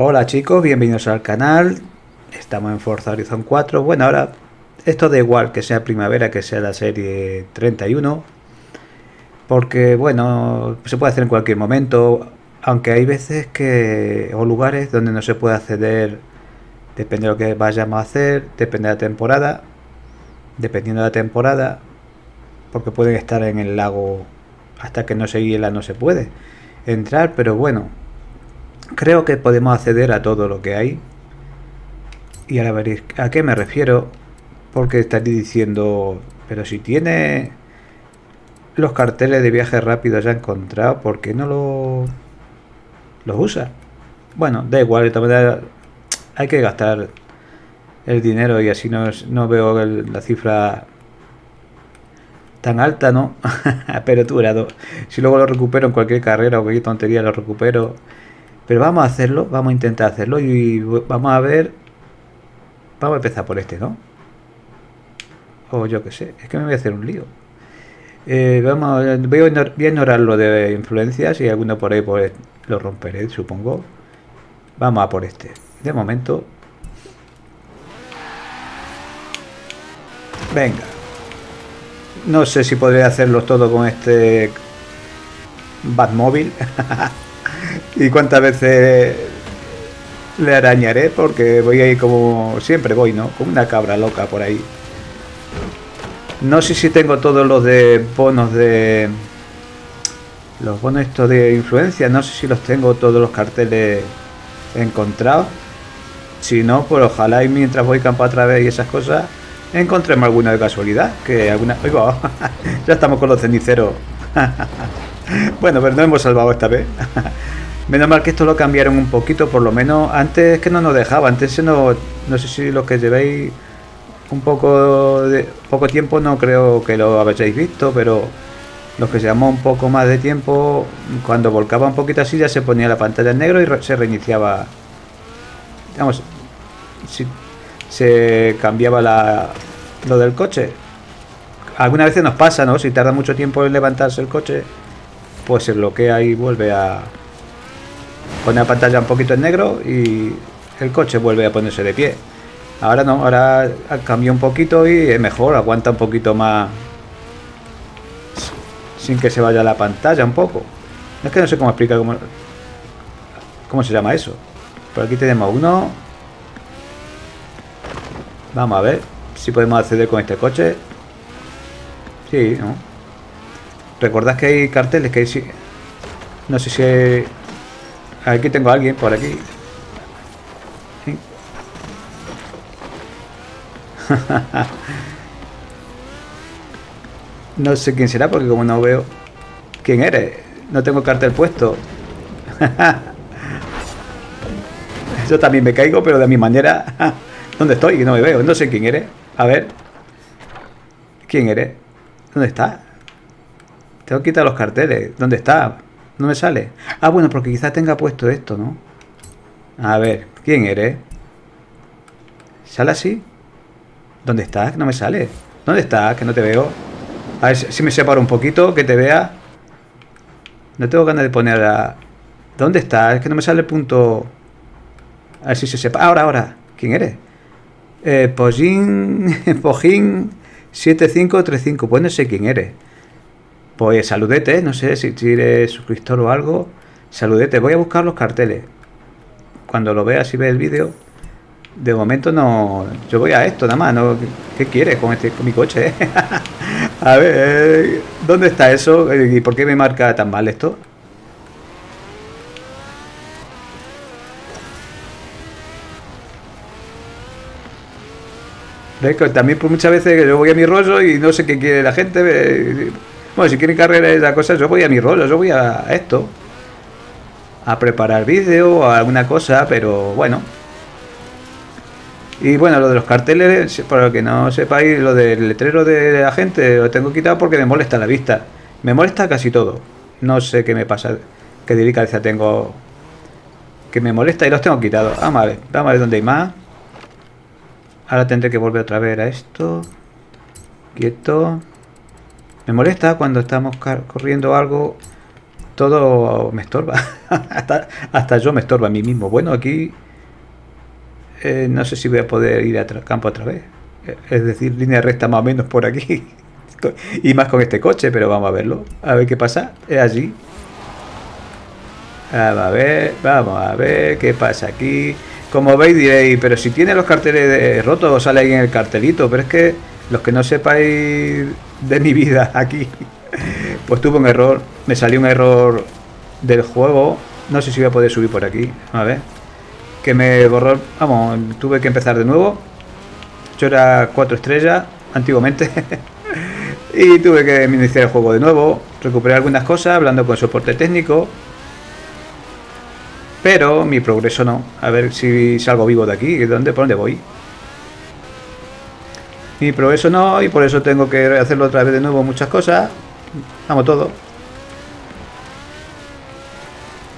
Hola chicos, bienvenidos al canal. Estamos en Forza Horizon 4. Bueno, ahora esto da igual que sea primavera, que sea la serie 31, porque bueno, se puede hacer en cualquier momento, aunque hay veces que o lugares donde no se puede acceder, depende de lo que vayamos a hacer, depende de la temporada, dependiendo de la temporada, porque pueden estar en el lago hasta que no se hiela, no se puede entrar, pero bueno, creo que podemos acceder a todo lo que hay. Y ahora veréis a qué me refiero, porque estaréis diciendo, pero si tiene los carteles de viaje rápido ya encontrado, ¿por qué no los usa? Bueno, da igual, de todas maneras hay que gastar el dinero y así no veo la cifra tan alta, ¿no? Pero tú, si luego lo recupero en cualquier carrera o cualquier tontería lo recupero. Pero vamos a hacerlo, vamos a intentar hacerlo y vamos a ver. Vamos a empezar por este, ¿no? O yo qué sé, es que me voy a hacer un lío. Voy a ignorar lo de influencias y alguno por ahí pues lo romperé, supongo. Vamos a por este. De momento. Venga. No sé si podré hacerlos todos con este Batmóvil. Y cuántas veces le arañaré, porque voy a ir como siempre voy, ¿no? Como una cabra loca por ahí. No sé si tengo todos los de bonos de... los bonos estos de influencia. No sé si los tengo todos los carteles encontrados. Si no, pues ojalá y mientras voy campo otra vez y esas cosas, encontremos alguna de casualidad. Que alguna... Oiga, ya estamos con los ceniceros. Bueno, pero no hemos salvado esta vez. Menos mal que esto lo cambiaron un poquito, por lo menos. Antes es que no nos dejaba, antes no sé si los que llevéis un poco de poco tiempo no creo que lo habéis visto, pero los que llevamos un poco más de tiempo, cuando volcaba un poquito así ya se ponía la pantalla en negro y se reiniciaba, vamos, se cambiaba lo del coche. Algunas veces nos pasa, ¿no? Si tarda mucho tiempo en levantarse el coche, pues se bloquea y vuelve a poner la pantalla un poquito en negro y el coche vuelve a ponerse de pie. Ahora no, ahora cambió un poquito y es mejor, aguanta un poquito más sin que se vaya la pantalla un poco. Es que no sé cómo explicar cómo se llama eso. Por aquí tenemos uno. Vamos a ver si podemos acceder con este coche. Sí, ¿no? Recordad que hay carteles que hay... No sé si hay... Aquí tengo a alguien, por aquí. ¿Sí? No sé quién será porque como no veo... ¿Quién eres? No tengo cartel puesto. Yo también me caigo, pero de mi manera... ¿Dónde estoy? No me veo. No sé quién eres. A ver. ¿Quién eres? ¿Dónde está? Tengo que quitar los carteles. ¿Dónde está? No me sale. Ah, bueno, porque quizás tenga puesto esto, ¿no? A ver, ¿quién eres? ¿Sale así? ¿Dónde estás? No me sale. ¿Dónde estás? Que no te veo. A ver si me separo un poquito, que te vea. No tengo ganas de poner a... ¿Dónde estás? Es que no me sale el punto... A ver si se separa. Ahora. ¿Quién eres? Pojín 7535, pues no sé quién eres. Pues saludete, no sé si eres suscriptor o algo. Saludete, voy a buscar los carteles. Cuando lo veas y veas el vídeo. De momento no. Yo voy a esto nada más, ¿no? ¿Qué quieres con mi coche? A ver, ¿dónde está eso? ¿Y por qué me marca tan mal esto? También pues, muchas veces yo voy a mi rollo y no sé qué quiere la gente. Bueno, si quieren carreras y esas cosas, yo voy a mi rollo, yo voy a esto. A preparar vídeo, a alguna cosa, pero bueno. Y bueno, lo de los carteles, para lo que no sepáis, lo del letrero de la gente lo tengo quitado porque me molesta la vista. Me molesta casi todo. No sé qué me pasa, qué delicadeza tengo que me molesta y los tengo quitados. Vamos a ver dónde hay más. Ahora tendré que volver otra vez a esto. Quieto. Me molesta cuando estamos corriendo algo Todo me estorba. hasta yo me estorba a mí mismo. Bueno, aquí no sé si voy a poder ir a campo otra vez. Es decir, línea recta más o menos por aquí. Y más con este coche, pero vamos a verlo. A ver qué pasa. Es allí. Vamos a ver qué pasa aquí. Como veis diréis, pero si tiene los carteles rotos, sale ahí en el cartelito. Pero es que los que no sepáis de mi vida aquí, pues tuve un error. Me salió un error del juego. No sé si voy a poder subir por aquí. A ver. Que me borró. Vamos, tuve que empezar de nuevo. Yo era 4 estrellas, antiguamente. Y tuve que iniciar el juego de nuevo. Recuperé algunas cosas hablando con soporte técnico. Pero mi progreso no. A ver si salgo vivo de aquí. ¿Por dónde voy? Mi progreso no. Y por eso tengo que hacerlo otra vez de nuevo muchas cosas. Vamos todo.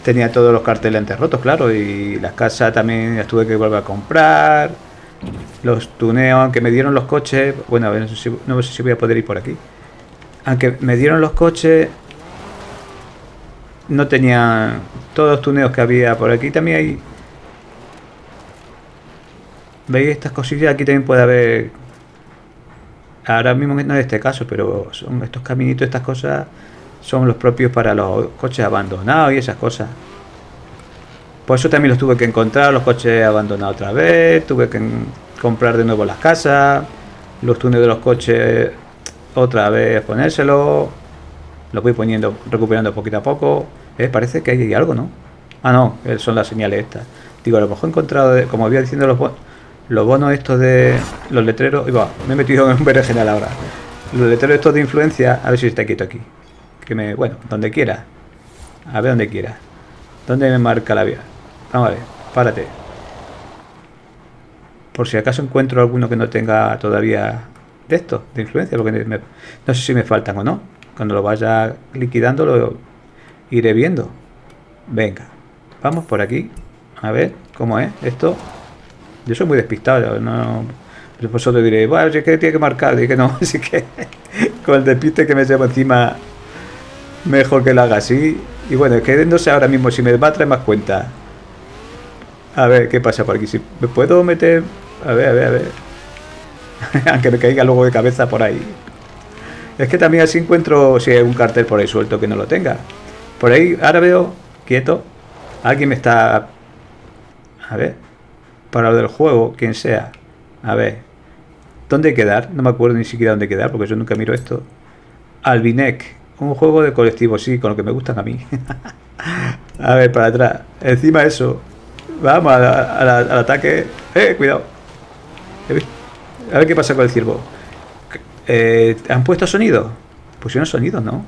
Tenía todos los carteles antes rotos, claro. Y las casas también las tuve que volver a comprar. Los tuneos, aunque me dieron los coches. Bueno, a ver, no sé si voy a poder ir por aquí. Aunque me dieron los coches, no tenía todos los tuneos que había por aquí. También hay... ¿Veis estas cosillas? Aquí también puede haber... Ahora mismo no es este caso, pero son estos caminitos, estas cosas, son los propios para los coches abandonados y esas cosas. Por eso también los tuve que encontrar, los coches abandonados otra vez. Tuve que comprar de nuevo las casas. Los túneles de los coches otra vez ponérselos. Los voy poniendo, recuperando poquito a poco. Parece que hay algo, ¿no? Ah, no, son las señales estas. Digo, a lo mejor he encontrado, como había diciendo, los bonos estos de los letreros. Y me he metido en un berenjenal ahora. Los letreros estos de influencia. A ver si está quieto aquí. Bueno, donde quiera. A ver donde quiera. ¿Dónde me marca la vía? Vamos a ver, párate. Por si acaso encuentro alguno que no tenga todavía de esto, de influencia. Porque no sé si me faltan o no. Cuando lo vaya liquidando lo iré viendo. Venga, vamos por aquí. A ver cómo es esto. Yo soy muy despistado. Vosotros diréis, bueno, es que tiene que marcar. Y que no, así que con el despiste que me llevo encima, mejor que lo haga así. Y bueno, es que no sé ahora mismo si me va a traer más cuenta. A ver qué pasa por aquí. Si me puedo meter. A ver. Aunque me caiga luego de cabeza por ahí. Es que también así encuentro si hay un cartel por ahí suelto que no lo tenga. Por ahí, ahora veo, quieto, alguien me está... A ver, para lo del juego, quien sea. A ver, ¿dónde quedar? No me acuerdo ni siquiera dónde quedar porque yo nunca miro esto. Albinek, un juego de colectivo, sí, con lo que me gustan a mí. A ver, para atrás, encima eso. Vamos al ataque. Cuidado. A ver qué pasa con el ciervo. ¿Han puesto sonido? Pusieron sonido, ¿no?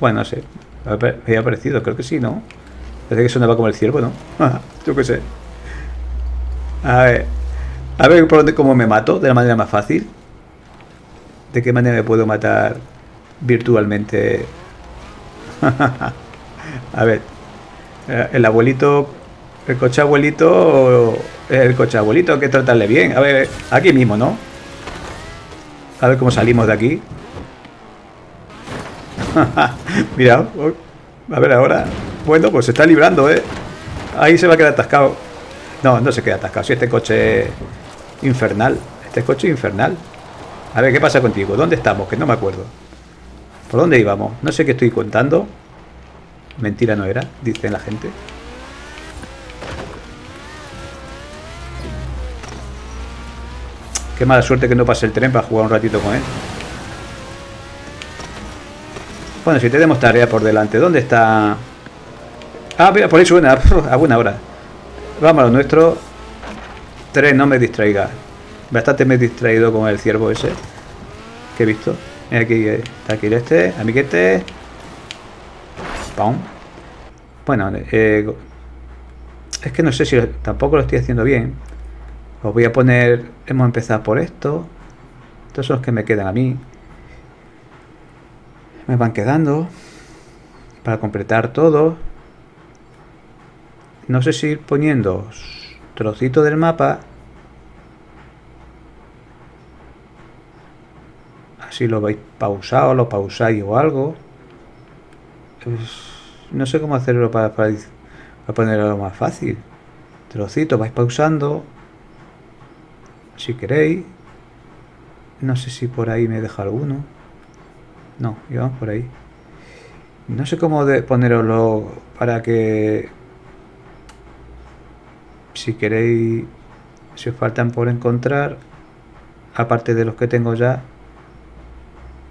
Bueno, no sé. Había aparecido, creo que sí, ¿no? Parece que sonaba como el ciervo, ¿no? Yo qué sé. A ver por dónde, cómo me mato de la manera más fácil. ¿De qué manera me puedo matar virtualmente? A ver. El abuelito... El coche abuelito... El coche abuelito, hay que tratarle bien. A ver, aquí mismo, ¿no? A ver cómo salimos de aquí. Mirad. A ver ahora. Bueno, pues se está librando, ¿eh? Ahí se va a quedar atascado. No, no se queda atascado. Sí, este coche infernal. Este coche infernal. A ver, ¿qué pasa contigo? ¿Dónde estamos? Que no me acuerdo. ¿Por dónde íbamos? No sé qué estoy contando. Mentira no era, dicen la gente. Qué mala suerte que no pase el tren para jugar un ratito con él. Bueno, si tenemos tarea por delante. ¿Dónde está? Ah, mira, por ahí suena. A buena hora. Vamos a lo nuestro. Tren, no me distraiga. Bastante me he distraído con el ciervo ese que he visto. Aquí está, aquí este, amiguete. Pum. Bueno, es que no sé si tampoco lo estoy haciendo bien. Os voy a poner... Hemos empezado por esto. Estos son los que me quedan a mí. Me van quedando. Para completar todo. No sé si ir poniendo trocitos del mapa. si lo veis pausado, lo pausáis o algo. No sé cómo hacerlo para ponerlo más fácil. Trocitos, vais pausando si queréis. No sé si por ahí me deja alguno. No, íbamos por ahí. No sé cómo poneroslo para que, si queréis, si os faltan por encontrar, aparte de los que tengo ya,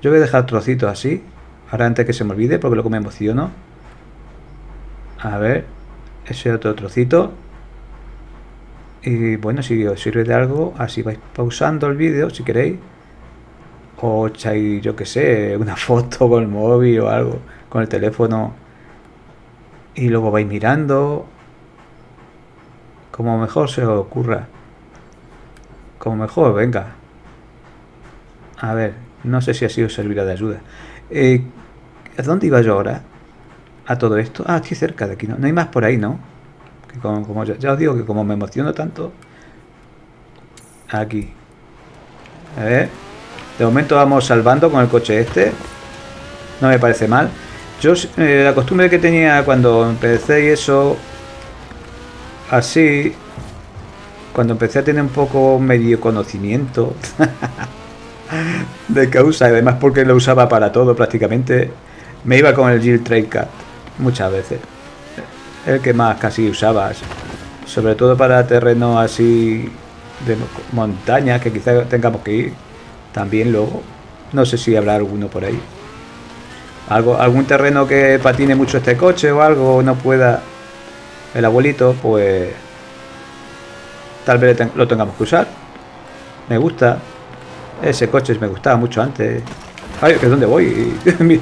yo voy a dejar trocitos así, ahora antes que se me olvide, porque luego me emociono. A ver, ese otro trocito. Y bueno, si os sirve de algo, así vais pausando el vídeo si queréis. O echáis, yo que sé, una foto con el móvil o algo, con el teléfono. Y luego vais mirando. Como mejor se os ocurra. Como mejor, venga. A ver, no sé si así os servirá de ayuda. ¿A dónde iba yo ahora? A todo esto. Ah, aquí cerca de aquí, ¿no? No hay más por ahí, ¿no? Que como ya os digo que como me emociono tanto. Aquí. A ver. De momento vamos salvando con el coche este. No me parece mal. Yo, la costumbre que tenía cuando empecé y eso, así, cuando empecé a tener un poco medio conocimiento de causa, además porque lo usaba para todo prácticamente, me iba con el Jeep Trailcat muchas veces. El que más casi usabas, sobre todo para terrenos así de montaña, que quizás tengamos que ir también luego. No sé si habrá alguno por ahí. Algún terreno que patine mucho este coche o algo, no pueda el abuelito, pues tal vez lo tengamos que usar. Me gusta. Ese coche me gustaba mucho antes. Ay, ¿que dónde voy? Mira.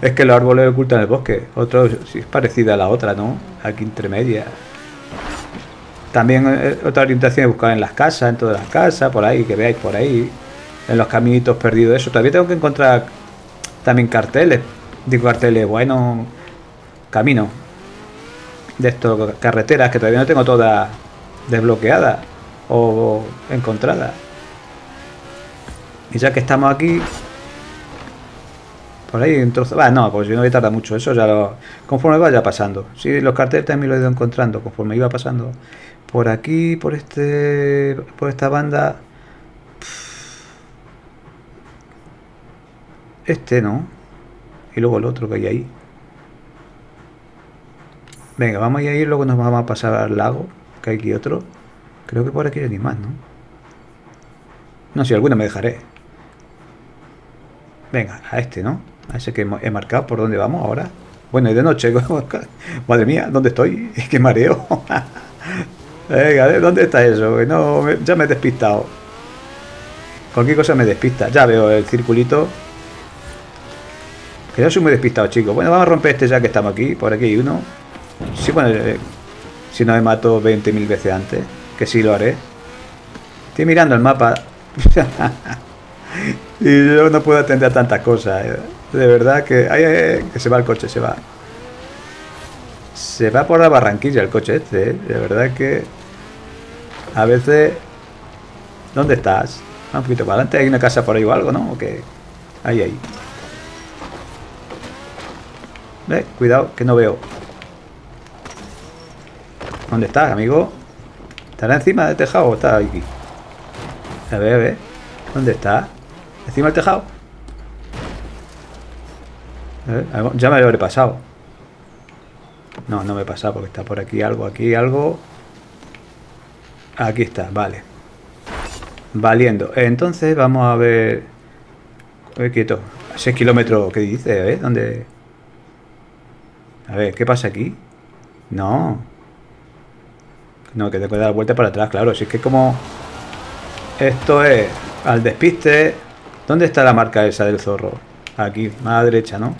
Es que los árboles ocultan el bosque. Otro sí es parecida a la otra, ¿no? Aquí entre media. También otra orientación es buscar en las casas, en todas las casas, por ahí, que veáis por ahí, en los caminitos perdidos, eso. Todavía tengo que encontrar también carteles. Digo carteles, bueno, caminos. De estos, carreteras, que todavía no tengo todas desbloqueadas o encontradas. Y ya que estamos aquí, por ahí un trozo. Ah, no, pues yo no voy a tardar mucho, eso ya lo, conforme vaya pasando. Sí, los carteles también los he ido encontrando conforme iba pasando. Por aquí, por esta banda. Este no. Y luego el otro que hay ahí. Venga, vamos a ir, luego nos vamos a pasar al lago, que hay aquí otro. Creo que por aquí hay ni más, ¿no? No, si alguna me dejaré. Venga, a este, ¿no? A ese que he marcado por dónde vamos ahora. Bueno, y de noche. Madre mía, ¿dónde estoy? Es que mareo. Venga, ¿dónde está eso? No, ya me he despistado. Cualquier cosa me despista. Ya veo el circulito. Que yo soy muy despistado, chicos. Bueno, vamos a romper este ya que estamos aquí. Por aquí hay uno. Sí, bueno, si no me mato 20.000 veces antes. Que sí lo haré. Estoy mirando el mapa. Y yo no puedo atender a tantas cosas. De verdad que... Ay, ay, que se va el coche, se va. Se va por la barranquilla el coche este, ¿eh? De verdad que... A veces... ¿Dónde estás? Ah, un poquito para adelante. Hay una casa por ahí o algo, ¿no? ¿O qué? Ahí, ahí. Cuidado, que no veo. ¿Dónde estás, amigo? ¿Estará encima del tejado o está aquí? A ver, a ver. ¿Dónde está? ¿Encima del tejado? A ver, ya me lo habré pasado. No, no me he pasado porque está por aquí algo, aquí algo. Aquí está, vale. Valiendo. Entonces vamos a ver... A ver, quieto. 6 kilómetros, ¿qué dice? A ver, ¿dónde? A ver, ¿qué pasa aquí? No. No, que tengo que dar vuelta para atrás, claro. Si es que como... Esto es... Al despiste... ¿Dónde está la marca esa del zorro? Aquí, más a la derecha, ¿no?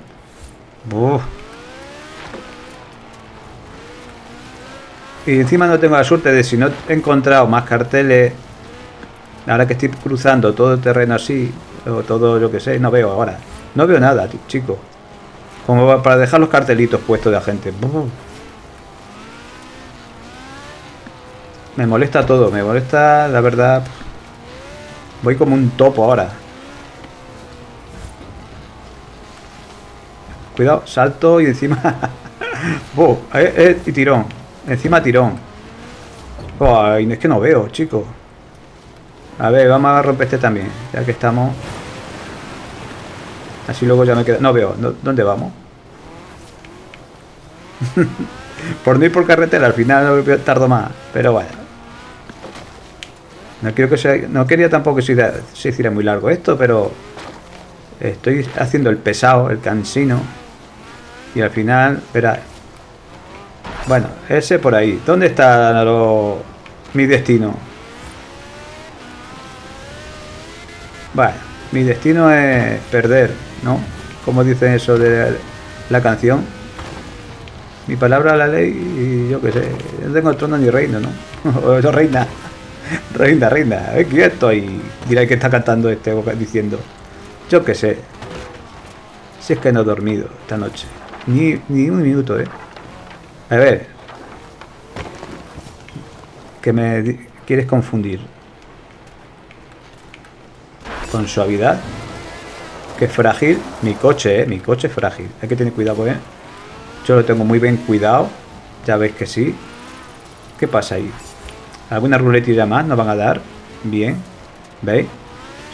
Uf. Y encima no tengo la suerte de si no he encontrado más carteles. Ahora que estoy cruzando todo el terreno así, o todo lo que sé, no veo ahora. No veo nada, chico. Como para dejar los cartelitos puestos de la gente. Uf. Me molesta todo, me molesta, la verdad. Voy como un topo ahora. Cuidado, salto y encima... ¡Oh! Y tirón. Encima tirón. ¡Ay! Es que no veo, chicos. A ver, vamos a romper este también. Ya que estamos... Así luego ya me queda... No veo. ¿Dónde vamos? Por no ir por carretera. Al final tardo más. Pero vaya. No quiero que sea... No quería tampoco que se hiciera muy largo esto, pero... Estoy haciendo el pesado, el cansino. Y al final, verá. Bueno, ese por ahí. ¿Dónde está mi destino? Bueno, mi destino es perder, ¿no? Como dicen eso de la canción. Mi palabra la ley y yo qué sé. No tengo trono ni reino, ¿no? O yo reina. Reina. Quieto ahí. Dirá que está cantando este diciendo. Yo qué sé. Si es que no he dormido esta noche. Ni un minuto, ¿eh? A ver. Que me quieres confundir. Con suavidad. Que es frágil. Mi coche, ¿eh? Mi coche es frágil. Hay que tener cuidado con él. Yo lo tengo muy bien cuidado. Ya veis que sí. ¿Qué pasa ahí? ¿Alguna ruletilla más nos van a dar? Bien. ¿Veis?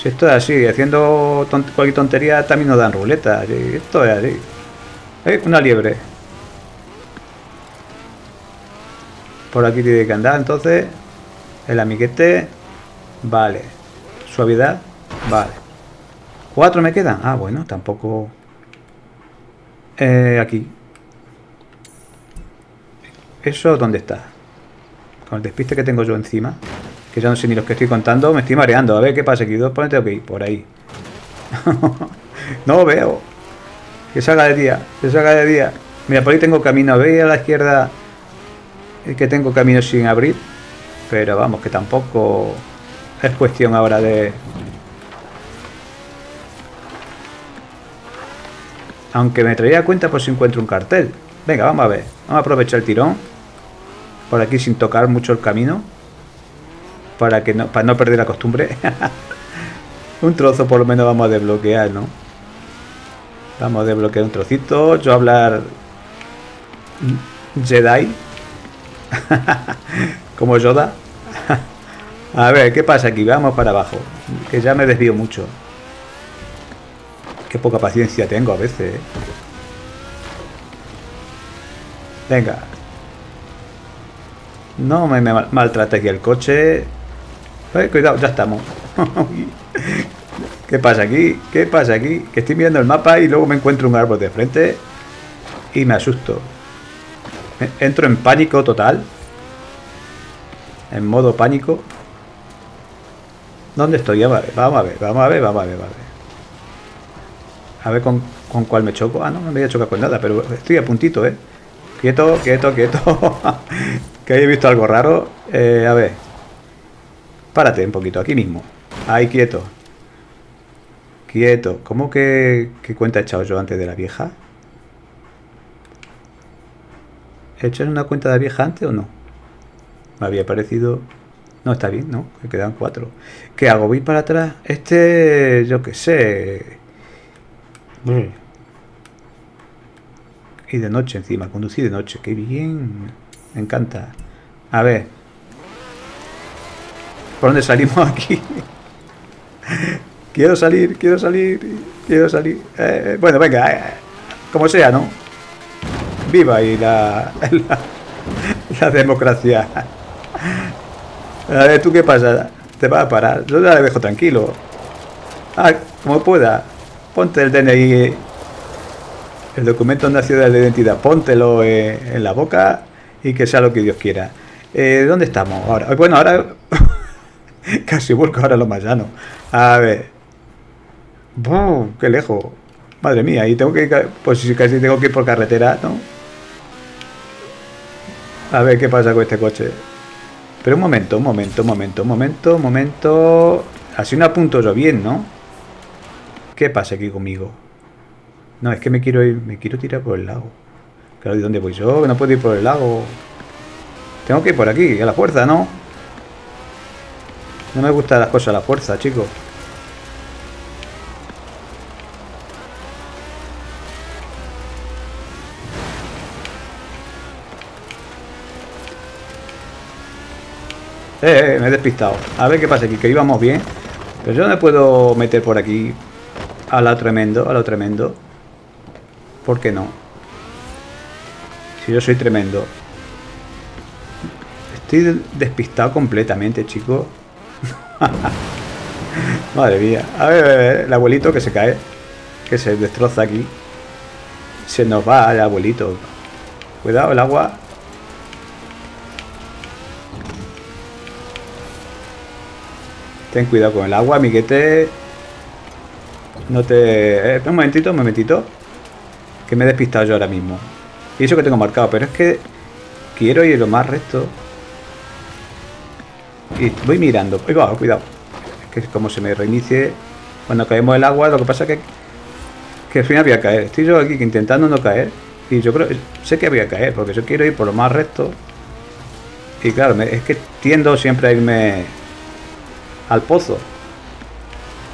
Si esto es así, haciendo cualquier tontería también nos dan ruleta. Esto es así. Una liebre. Por aquí tiene que andar, entonces. El amiguete. Vale. Suavidad. Vale. 4 me quedan. Ah, bueno, tampoco... aquí. ¿Eso dónde está? Con el despiste que tengo yo encima. Que ya no sé ni los que estoy contando. Me estoy mareando. A ver qué pasa aquí. Dos ponentes. Ok, por ahí. No veo. Que salga de día. Que salga de día. Mira, por ahí tengo camino. ¿Veis a la izquierda? Es que tengo camino sin abrir. Pero vamos, que tampoco es cuestión ahora de... Aunque me traería cuenta por si encuentro un cartel. Venga, vamos a ver. Vamos a aprovechar el tirón. Por aquí sin tocar mucho el camino. Para no perder la costumbre. Un trozo por lo menos vamos a desbloquear, ¿no? Vamos a desbloquear un trocito. Yo hablar Jedi. Como Yoda. A ver, ¿qué pasa aquí? Vamos para abajo. Que ya me desvío mucho. Qué poca paciencia tengo a veces, ¿eh? Venga. No me maltrate aquí el coche. Cuidado, ya estamos. ¿Qué pasa aquí? ¿Qué pasa aquí? Que estoy mirando el mapa y luego me encuentro un árbol de frente y me asusto. Entro en pánico total. En modo pánico. ¿Dónde estoy? Vamos a ver. A ver con cuál me choco. Ah, no, no me voy a chocar con nada, pero estoy a puntito, ¿eh? Quieto. Que he visto algo raro. A ver. Párate un poquito, aquí mismo. Ahí, quieto. Quieto. ¿Cómo que qué cuenta he echado yo antes de la vieja? ¿He hecho una cuenta de la vieja antes o no? Me había parecido... No, está bien, ¿no? Me quedan 4. ¿Qué hago? ¿Voy para atrás? Este... Yo qué sé... Y de noche encima, conducí de noche. ¡Qué bien! Me encanta. A ver. ¿Por dónde salimos aquí? Quiero salir. Bueno, venga. Como sea, ¿no? Viva ahí la democracia. A ver, ¿tú qué pasa? Te vas a parar. Yo ya le dejo tranquilo. Ah, como pueda. Ponte el DNI, el documento nacional de identidad, póntelo en la boca y que sea lo que Dios quiera. ¿Dónde estamos ahora? Bueno, ahora casi vuelco ahora lo más llano. A ver. ¡Buf! ¡Qué lejos! Madre mía, y tengo que ir, pues casi tengo que ir por carretera, ¿no? A ver qué pasa con este coche. Pero un momento. Así no apunto yo bien, ¿no? ¿Qué pasa aquí conmigo? No, es que me quiero ir, me quiero tirar por el lago. Claro, ¿y dónde voy yo? No puedo ir por el lago. Tengo que ir por aquí, a la fuerza, ¿no? No me gustan las cosas a la fuerza, chicos. Me he despistado. A ver qué pasa aquí, que íbamos bien. Pero yo no me puedo meter por aquí. A lo tremendo. ¿Por qué no? Si yo soy tremendo. Estoy despistado completamente, chicos. Madre mía. A ver, el abuelito que se cae. Que se destroza aquí. Se nos va el abuelito. Cuidado, el agua. Ten cuidado con el agua, amiguete. No te... un momentito. Que me he despistado yo ahora mismo. Y eso que tengo marcado. Pero es que quiero ir lo más recto. Y voy mirando. Ahí va, cuidado. Es que como se me reinicie. Cuando caemos el agua, lo que pasa es que al final voy a caer. Estoy yo aquí intentando no caer. Y yo creo... sé que voy a caer. Porque yo quiero ir por lo más recto. Y claro, es que tiendo siempre a irme... al pozo.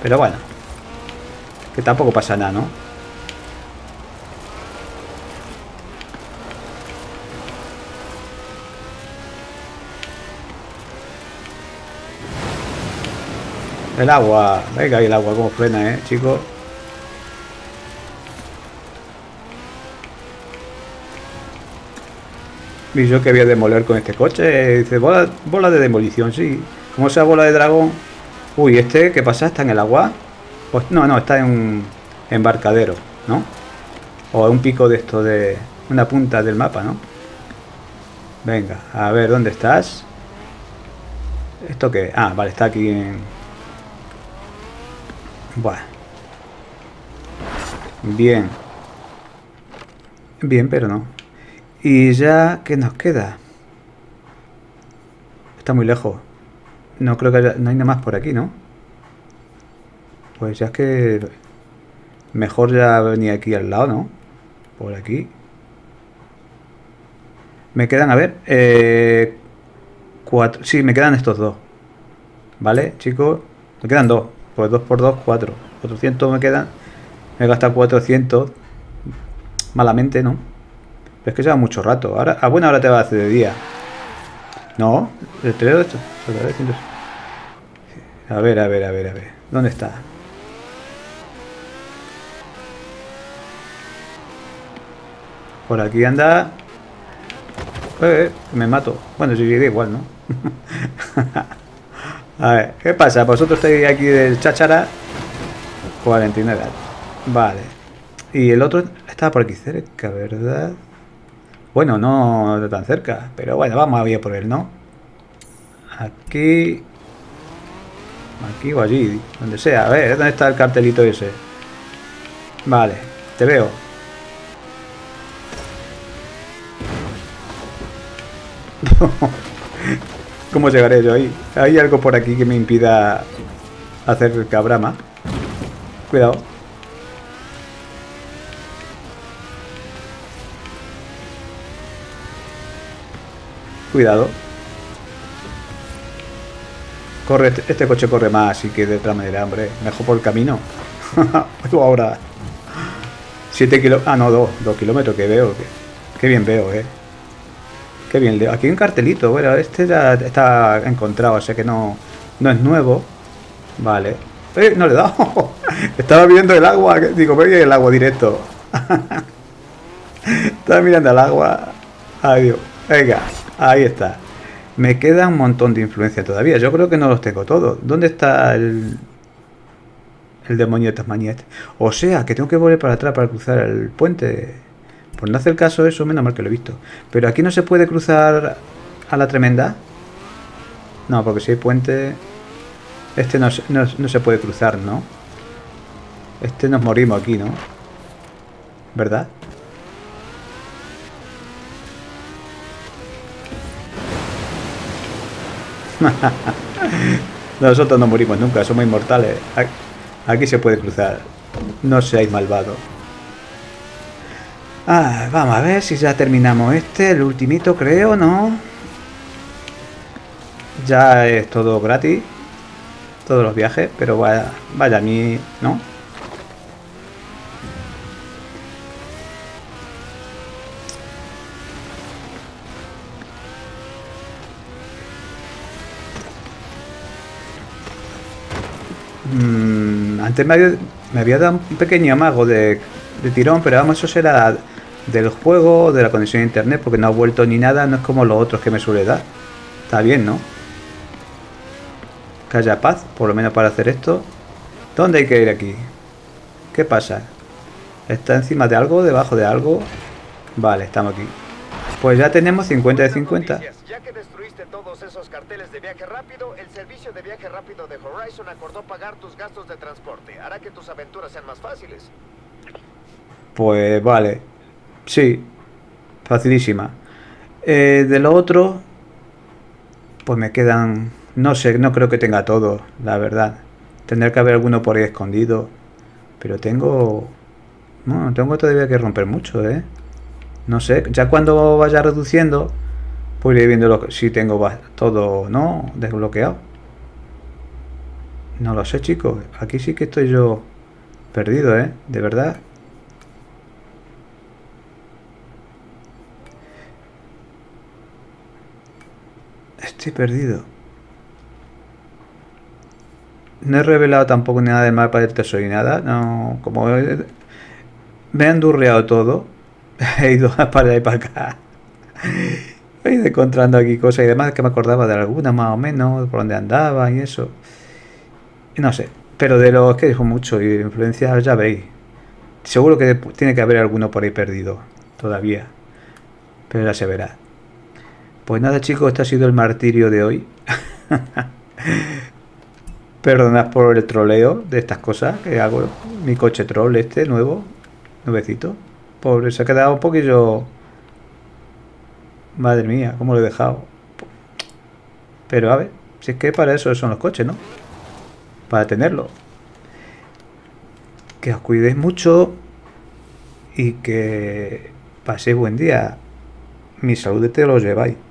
Pero bueno, que tampoco pasa nada, ¿no? El agua. Venga, el agua como frena, chicos. Y yo que voy a demoler con este coche. Dice, bola de demolición, sí. Como sea bola de dragón. Uy, ¿este qué pasa? ¿Está en el agua? Pues no, está en un embarcadero, ¿no? O en un pico de esto de... una punta del mapa, ¿no? Venga, a ver, ¿dónde estás? ¿Esto qué? Ah, vale, está aquí en... Buah. Bien. Bien, pero no. ¿Y ya qué nos queda? Está muy lejos. No creo que haya, no hay nada más por aquí, ¿no? Pues ya es que... mejor ya venir aquí al lado, ¿no? Por aquí. Me quedan, a ver... cuatro... sí, me quedan estos dos. ¿Vale, chicos? Me quedan dos. Pues 2 por 2, 4. 400 me quedan. Me he gastado 400. Malamente, ¿no? Pero es que lleva mucho rato. Ahora, a buena hora te va a hacer de día. No, el trailer esto. A ver. ¿Dónde está? Por aquí anda. Me mato. Bueno, si llegué igual, ¿no? A ver, ¿qué pasa? Vosotros estáis aquí del cháchara. 49. Vale. Y el otro estaba por aquí cerca, ¿verdad? Bueno, no tan cerca, pero bueno, vamos a ir por él, ¿no? Aquí... aquí o allí, donde sea. A ver, ¿dónde está el cartelito ese? Vale, te veo. ¿Cómo llegaré yo ahí? ¿Hay algo por aquí que me impida hacer el cabrama? Cuidado. Cuidado. Corre, este coche corre más, así que de otra manera, hombre. Mejor por el camino. Ahora. 7 kilómetros. Ah, no, 2 kilómetros que veo. Qué bien veo, Qué bien leo. Aquí hay un cartelito. Bueno, este ya está encontrado, o sea que no es nuevo. Vale. No le he dado. Estaba viendo el agua. Digo, voy el agua directo. Estaba mirando el agua. Adiós. Venga. Ahí está. Me queda un montón de influencia todavía. Yo creo que no los tengo todos. ¿Dónde está el demonio de Tasmania? O sea, que tengo que volver para atrás para cruzar el puente. Por no hacer caso eso, menos mal que lo he visto. Pero aquí no se puede cruzar a la tremenda. No, porque si hay puente... este no se puede cruzar, ¿no? Este nos morimos aquí, ¿no? ¿Verdad? Nosotros no morimos nunca, somos inmortales. Aquí se puede cruzar. No seáis malvados. Ah, vamos a ver si ya terminamos este, el ultimito creo, ¿no? Ya es todo gratis. todos los viajes, pero vaya, vaya a mí, ¿no? Antes me había dado un pequeño amago de tirón, pero vamos, eso será del juego, de la conexión a internet, porque no ha vuelto ni nada, no es como los otros que me suele dar. Está bien, ¿no? Que haya paz, por lo menos para hacer esto. ¿Dónde hay que ir aquí? ¿Qué pasa? ¿Está encima de algo? ¿Debajo de algo? Vale, estamos aquí. Pues ya tenemos 50 de 50. Ya que destruiste todos esos carteles de viaje rápido, el servicio de viaje rápido de Horizon acordó pagar tus gastos de transporte. Hará que tus aventuras sean más fáciles. Pues vale. Sí. Facilísima. De lo otro, pues me quedan... No sé, no creo que tenga todo, la verdad. Tendrá que haber alguno por ahí escondido. Pero tengo... No, tengo todavía que romper mucho, ¿eh? No sé, ya cuando vaya reduciendo, pues iré viendo si tengo todo, ¿no? Desbloqueado. No lo sé, chicos. Aquí sí que estoy yo perdido, ¿eh? De verdad. Estoy perdido. No he revelado tampoco nada del mapa del tesoro y nada. No, como me han durreado todo, he ido para allá y para acá. He ido encontrando aquí cosas y demás que me acordaba de alguna más o menos, por dónde andaba y eso. No sé, pero de los que dijo mucho y influencias ya veis. Seguro que tiene que haber alguno por ahí perdido todavía, pero ya se verá. Pues nada, chicos, este ha sido el martirio de hoy. Perdonad por el troleo de estas cosas que hago. Mi coche troll este nuevo, nuevecito. Pobre, se ha quedado un poquillo... Madre mía, cómo lo he dejado. Pero a ver, si es que para eso son los coches, ¿no? Para tenerlo. Que os cuidéis mucho y que paséis buen día. Mi salud te lo lleváis.